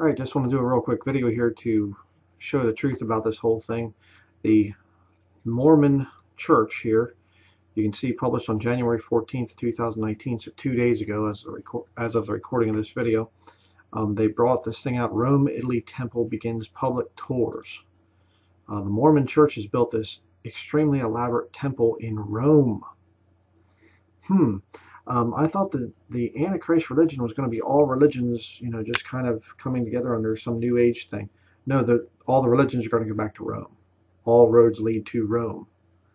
Alright, just want to do a real quick video here to show the truth about this whole thing. The Mormon Church here, you can see published on January 14th, 2019, so 2 days ago as of the recording of this video, they brought this thing out. Rome, Italy temple begins public tours. The Mormon Church has built this extremely elaborate temple in Rome. I thought that the Antichrist religion was going to be all religions, you know, just kind of coming together under some new age thing. No, all the religions are going to go back to Rome. All roads lead to Rome.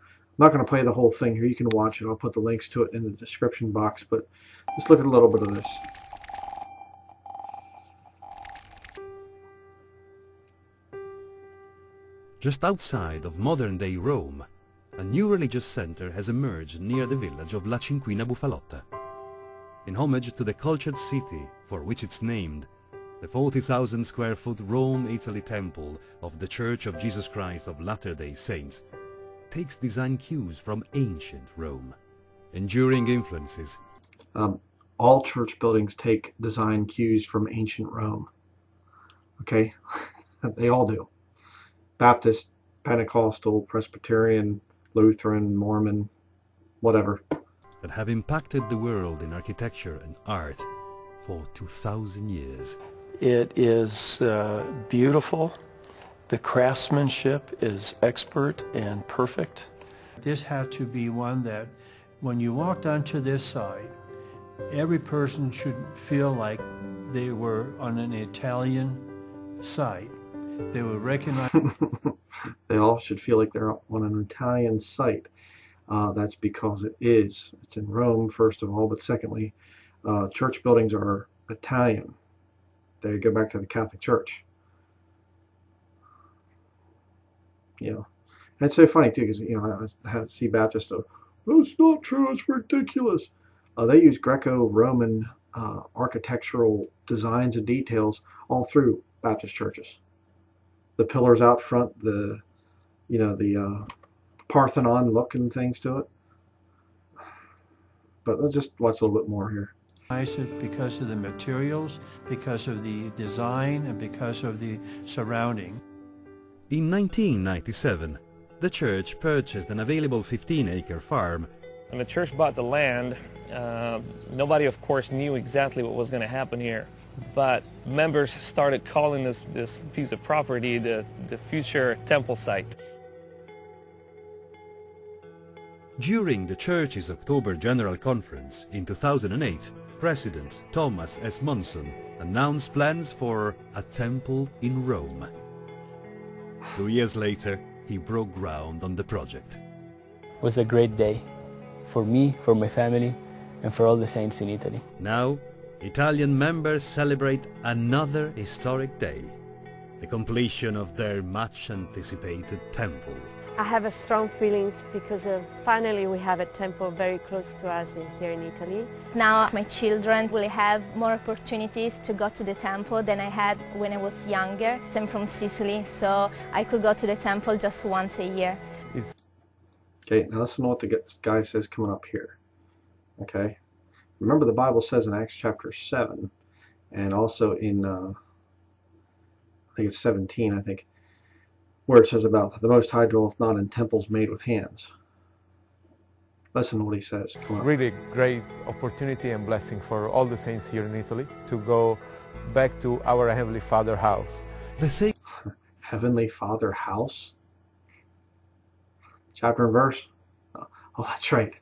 I'm not going to play the whole thing here. You can watch it. I'll put the links to it in the description box, but let's look at a little bit of this. Just outside of modern-day Rome, a new religious center has emerged near the village of La Cinquina Bufalotta. In homage to the cultured city for which it's named, the 40,000 square foot Rome, Italy temple of the Church of Jesus Christ of Latter Day Saints takes design cues from ancient Rome, enduring influences. All church buildings take design cues from ancient Rome. Okay, they all do. Baptist, Pentecostal, Presbyterian, Lutheran, Mormon, whatever. That have impacted the world in architecture and art for 2,000 years. It is beautiful. The craftsmanship is expert and perfect. This had to be one that when you walked onto this side, every person should feel like they were on an Italian site. They were recognized. They all should feel like they're on an Italian site. That's because it is. It's in Rome, first of all, but secondly, church buildings are Italian. They go back to the Catholic Church. You know, and it's so funny too, because you know, I see Baptists go, "Oh, it's not true. It's ridiculous." They use Greco-Roman architectural designs and details all through Baptist churches. The pillars out front, the, you know, the Parthenon looking things to it. But let's just watch a little bit more here. Because of the materials, because of the design, and because of the surrounding. In 1997, the church purchased an available 15-acre farm. When the church bought the land, nobody of course knew exactly what was going to happen here. But members started calling this piece of property the future temple site. During the church's October General Conference in 2008, President Thomas S Monson announced plans for a temple in Rome. 2 years later, he broke ground on the project. It was a great day for me, for my family, and for all the saints in Italy. Now, Italian members celebrate another historic day, the completion of their much-anticipated temple. I have a strong feelings because finally we have a temple very close to us here in Italy. Now my children will have more opportunities to go to the temple than I had when I was younger. I'm from Sicily, so I could go to the temple just once a year. Okay, now listen to what the guy says coming up here, okay? Remember, the Bible says in Acts chapter 7, and also in, I think it's 17, I think, where it says about the Most High dwelleth not in temples made with hands. Listen to what he says. It's really a great opportunity and blessing for all the saints here in Italy to go back to our Heavenly Father house. Heavenly Father house? Chapter and verse? Oh, that's right.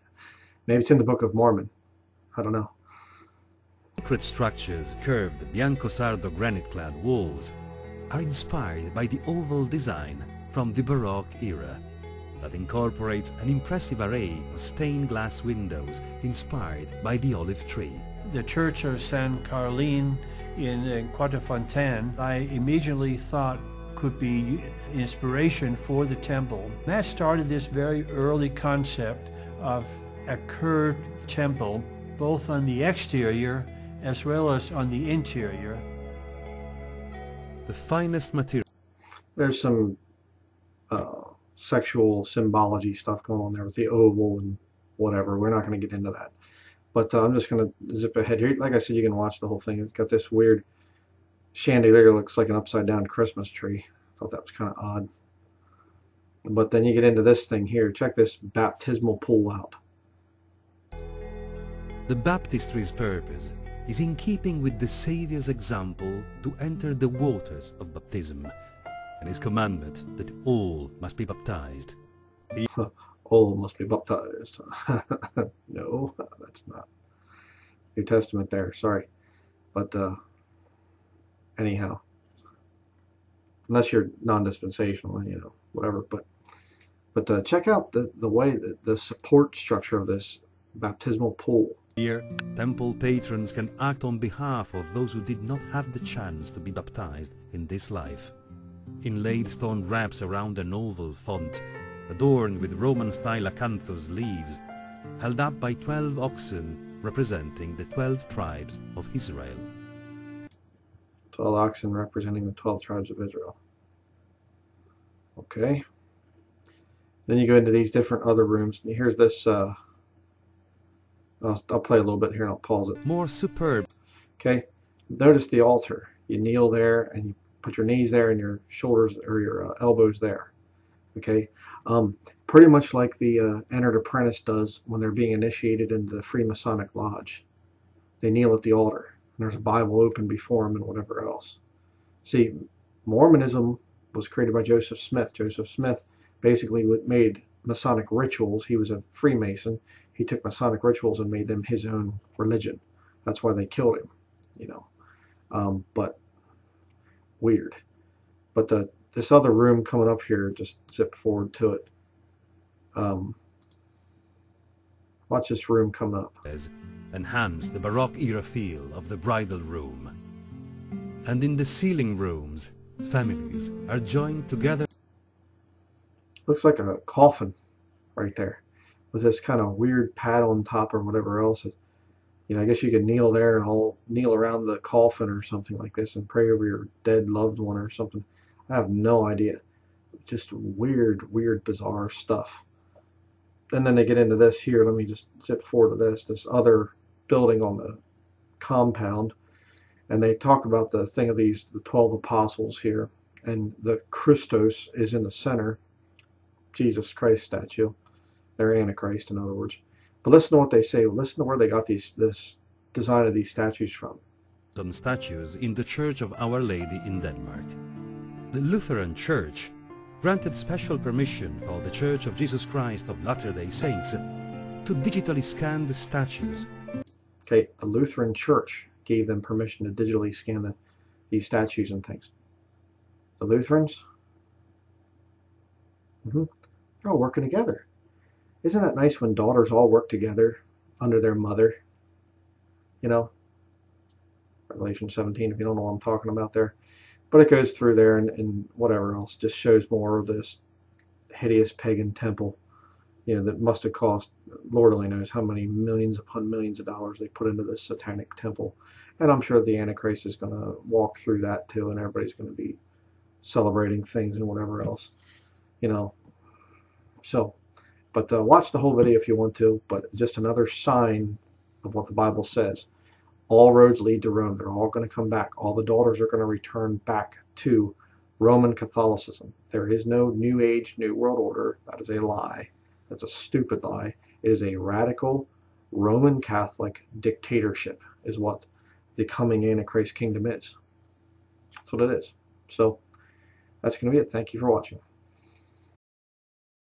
Maybe it's in the Book of Mormon. I don't know. Sacred structures, curved bianco-sardo granite-clad walls are inspired by the oval design from the Baroque era that incorporates an impressive array of stained glass windows inspired by the olive tree. The Church of San Carlin in Quatrefontaine, I immediately thought could be inspiration for the temple. That started this very early concept of a curved temple, both on the exterior as well as on the interior. The finest material. There's some sexual symbology stuff going on there with the oval and whatever. We're not going to get into that. But I'm just going to zip ahead here. Like I said, you can watch the whole thing. It's got this weird chandelier looks like an upside-down Christmas tree. I thought that was kind of odd. But then you get into this thing here. Check this baptismal pool out. The baptistry's purpose is in keeping with the Saviour's example to enter the waters of baptism, and his commandment that all must be baptized. All must be baptized. No, that's not New Testament there, sorry. But anyhow, unless you're non-dispensational, you know, whatever. But check out the way that the support structure of this baptismal pool. Here, temple patrons can act on behalf of those who did not have the chance to be baptized in this life. Inlaid stone wraps around an oval font, adorned with Roman-style acanthus leaves, held up by 12 oxen representing the 12 tribes of Israel. 12 oxen representing the 12 tribes of Israel. Okay. Then you go into these different other rooms, and here's this... I'll play a little bit here and I'll pause it. More superb. Okay, notice the altar. You kneel there and you put your knees there and your shoulders or your elbows there. Okay, pretty much like the Entered Apprentice does when they're being initiated into the Freemasonic Lodge. They kneel at the altar and there's a Bible open before them and whatever else. See, Mormonism was created by Joseph Smith. Joseph Smith basically made Masonic rituals. He was a Freemason. He took Masonic rituals and made them his own religion. That's why they killed him, you know. But weird. But this other room coming up here, just zip forward to it. Watch this room come up. Enhance the Baroque era feel of the bridal room. And in the ceiling rooms, families are joined together. Looks like a coffin right there, with this kind of weird pad on top or whatever else. You know, I guess you could kneel there and all kneel around the coffin or something like this and pray over your dead loved one or something. I have no idea. Just weird, weird, bizarre stuff. And then they get into this here. Let me just zip forward to this other building on the compound. And they talk about the thing of the 12 apostles here. And the Christos is in the center. Jesus Christ statue. They're Antichrist, in other words. But listen to what they say. Listen to where they got this design of these statues from. Some statues in the Church of Our Lady in Denmark. The Lutheran Church granted special permission for the Church of Jesus Christ of Latter Day Saints to digitally scan the statues. Okay, the Lutheran Church gave them permission to digitally scan these statues and things. The Lutherans? They're all working together. Isn't it nice when daughters all work together under their mother? You know, Revelation 17, if you don't know what I'm talking about there. But it goes through there and whatever else, just shows more of this hideous pagan temple, you know, that must have cost, Lord only knows how many millions upon millions of dollars they put into this satanic temple. And I'm sure the Antichrist is going to walk through that too, and everybody's going to be celebrating things and whatever else, you know. So... But watch the whole video if you want to, but just another sign of what the Bible says. All roads lead to Rome. They're all going to come back. All the daughters are going to return back to Roman Catholicism. There is no New Age, New World Order. That is a lie. That's a stupid lie. It is a radical Roman Catholic dictatorship is what the coming Antichrist kingdom is. That's what it is. So that's going to be it. Thank you for watching.